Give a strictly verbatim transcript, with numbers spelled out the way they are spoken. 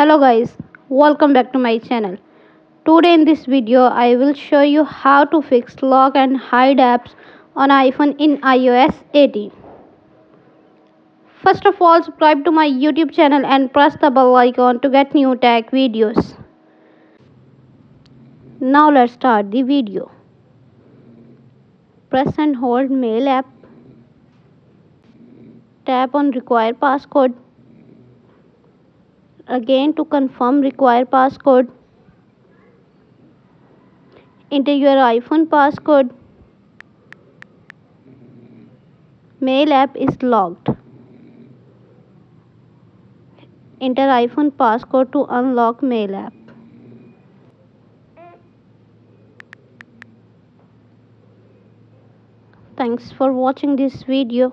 Hello guys, welcome back to my channel. Today in this video I will show you how to fix lock and hide apps on iPhone in i O S eighteen. First of all, subscribe to my YouTube channel and press the bell icon to get new tech videos. Now let's start the video. Press and hold Mail app. Tap on Require Passcode. Again, to confirm, require passcode. Enter your iPhone passcode. Mail app is locked. Enter iPhone passcode to unlock Mail app. Thanks for watching this video.